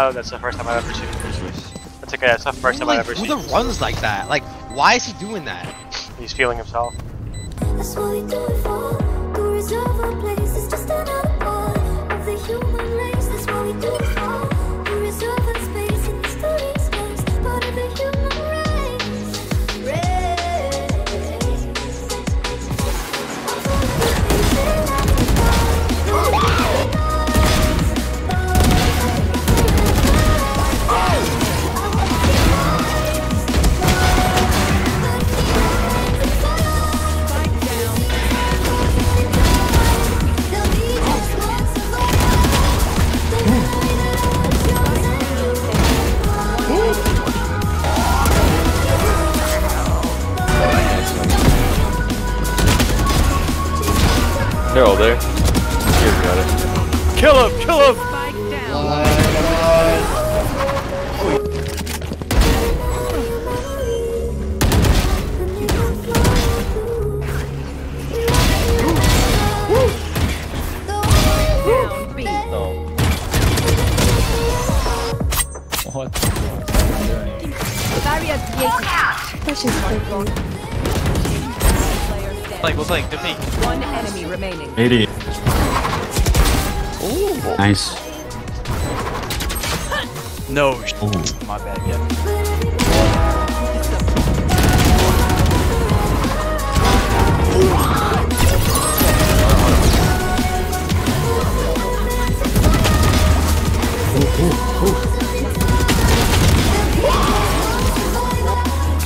Oh, that's the first time I've ever seen it. That's okay, that's the first time I've ever seen it. Who the runs like that? Like, why is he doing that? He's feeling himself. That's what we do it for. To reserve our place is just another part of the human race. That's what we do it for. To reserve our space in history's space. Part of the human race. They're all there. Here, we got it. Kill him! Kill him! Oh. What? That's just so cool. Like, we'll like defeat. One enemy remaining. 80. Ooh. Nice. No. Ooh. My bad, yeah.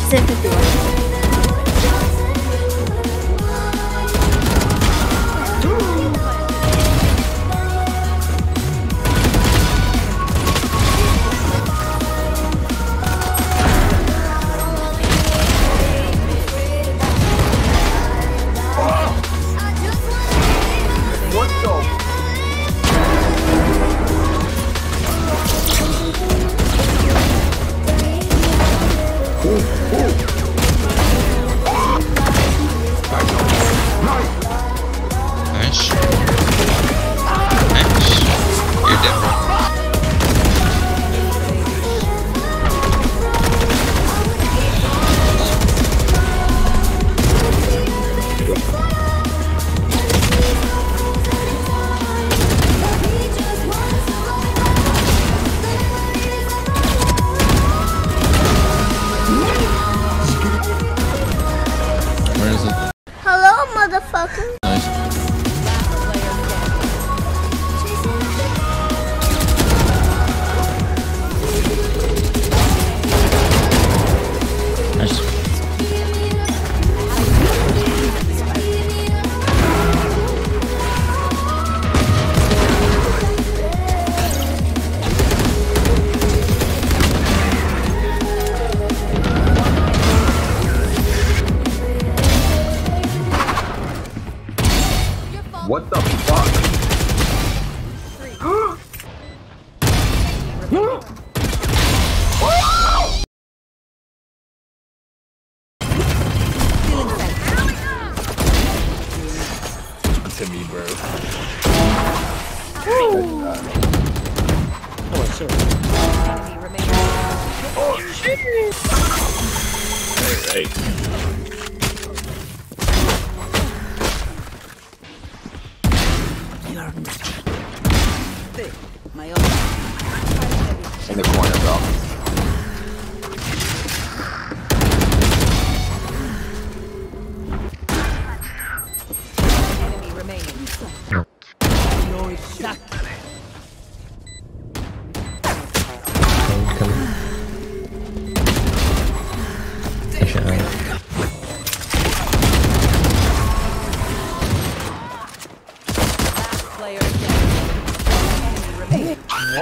Sympathy. What the fuck? To me, bro. Oh, sure. Oh, shit! All right. My own. In the corner, bro. Enemy remaining. No. No, exactly.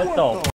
What the